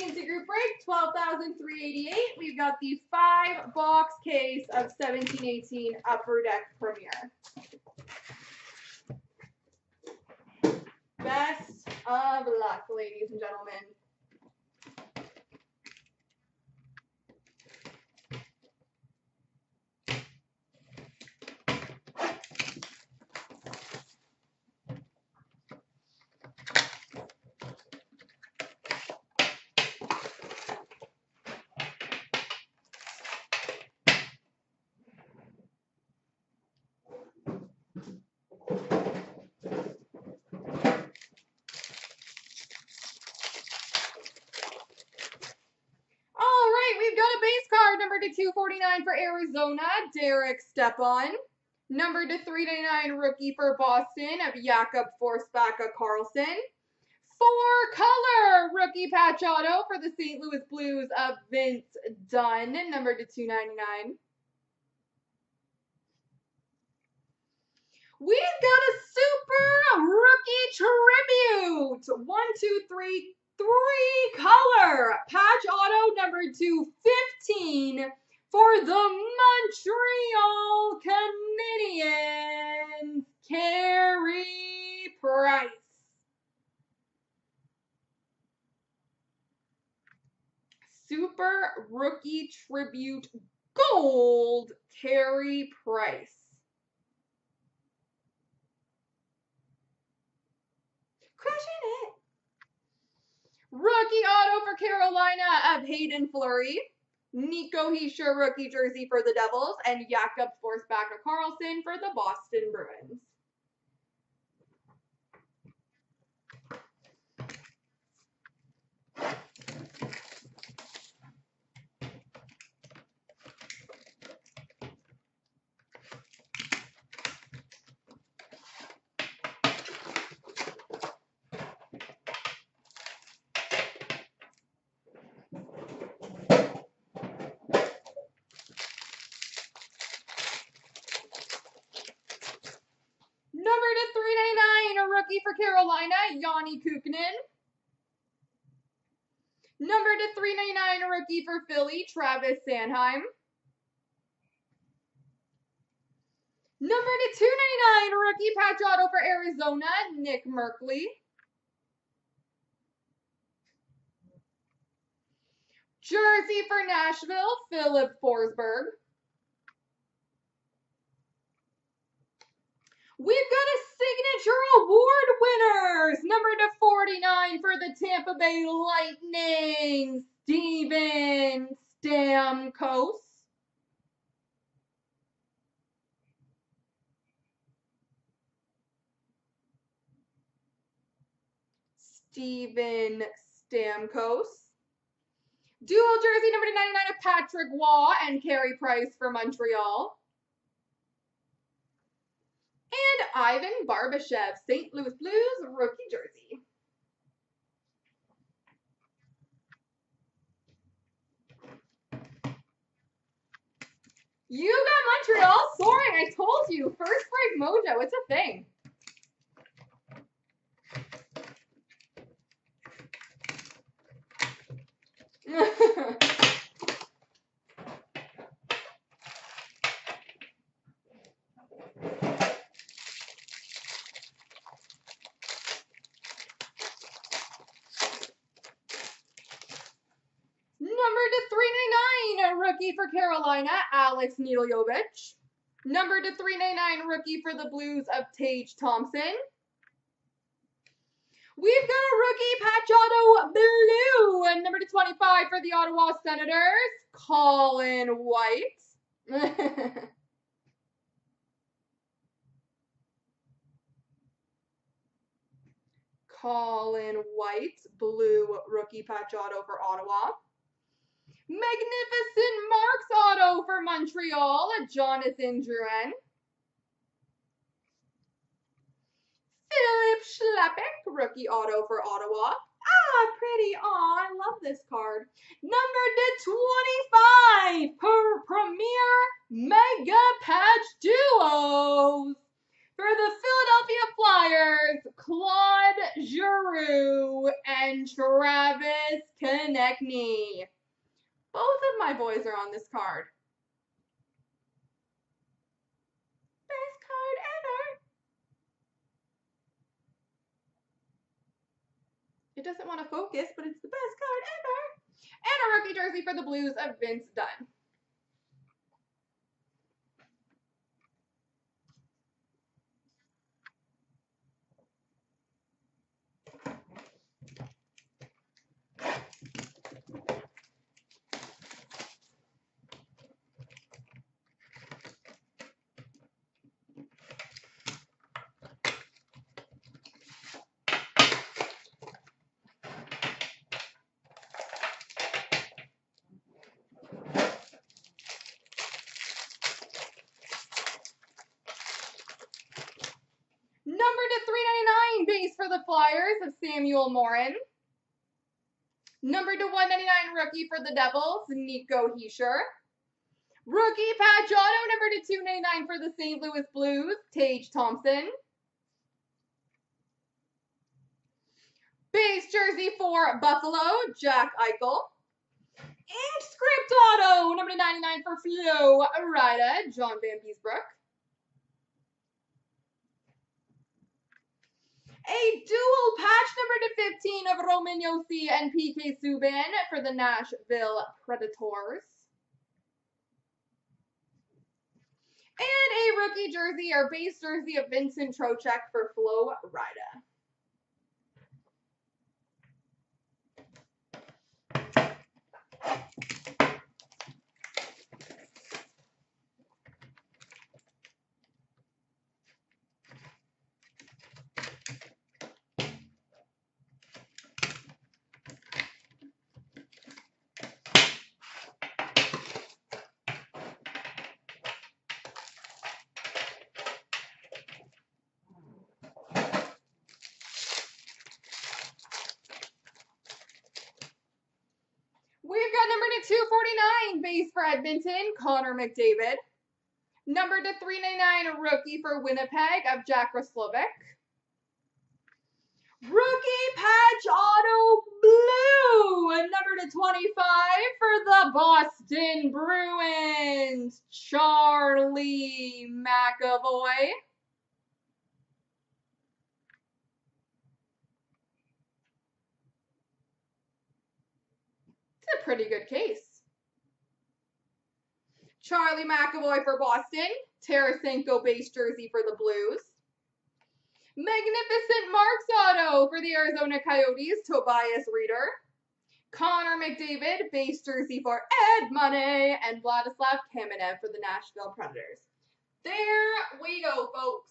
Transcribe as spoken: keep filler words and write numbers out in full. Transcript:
moving into group break, twelve thousand three hundred eighty-eight. We've got the five box case of seventeen eighteen Upper Deck Premier. Best of luck, ladies and gentlemen. two forty-nine for Arizona, Derek Stepan. Number to three ninety-nine rookie for Boston of Jakub Forsbacka Carlson. Four color rookie patch auto for the Saint Louis Blues of Vince Dunn. Number to two ninety-nine. We've got a super rookie tribute. One, two, three. Three color patch auto number two fifteen for the Montreal Canadiens, Carey Price. Super rookie tribute gold, Carey Price. Crushing it. Rookie auto for Carolina of Hayden Fleury. Nico Hischier rookie jersey for the Devils. And Jakub Forsbacka Carlson for the Boston Bruins. For Carolina, Yanni Kakko. Number to three ninety-nine rookie for Philly, Travis Sandheim. Number to two ninety-nine rookie patch auto for Arizona, Nick Merkley. Jersey for Nashville, Philip Forsberg. We've got a signature award winners. Number to forty-nine for the Tampa Bay Lightning, Steven Stamkos. Steven Stamkos. Dual jersey number to ninety-nine of Patrick Waugh and Carey Price for Montreal. And Ivan Barbashev, Saint Louis Blues, rookie jersey. You got Montreal soaring. I told you. First break mojo. It's a thing. Rookie for Carolina, Alex Nedeljovic. Number to three ninety-nine rookie for the Blues of Tage Thompson. We've got a rookie patch auto blue and number to twenty-five for the Ottawa Senators, Colin White. Colin White, blue rookie patch auto for Ottawa. Magnificent Marks auto for Montreal, Jonathan Drouin. Philip Schlappek, rookie auto for Ottawa. Ah, pretty. Aw, I love this card. Number to twenty-five per Premier Mega Patch Duos For the Philadelphia Flyers, Claude Giroux and Travis Konechny. Both of my boys are on this card. Best card ever. It doesn't want to focus, but it's the best card ever. And a rookie jersey for the Blues of Vince Dunn. For the Flyers of Samuel Morin. Number to one ninety-nine rookie for the Devils, Nico Hischier. Rookie patch auto number to two ninety-nine for the Saint Louis Blues, Tage Thompson. Base jersey for Buffalo, Jack Eichel. And script auto number to ninety-nine for Flo Rida, John Vanbiesbrouck. A dual patch number to fifteen of Roman Josi and P K Subban for the Nashville Predators. And a rookie jersey or base jersey of Vincent Trocheck for Flo Rida. two forty-nine base for Edmonton, Connor McDavid. Number to three ninety-nine rookie for Winnipeg of Jack Roslovic. Rookie patch auto blue. Number to twenty-five for the Boston Bruins, Charlie McAvoy. A pretty good case. Charlie McAvoy for Boston, Tarasenko base jersey for the Blues. Magnificent Marks auto for the Arizona Coyotes, Tobias Reeder. Connor McDavid base jersey for Edmonton and Vladislav Kamenev for the Nashville Predators. There we go, folks.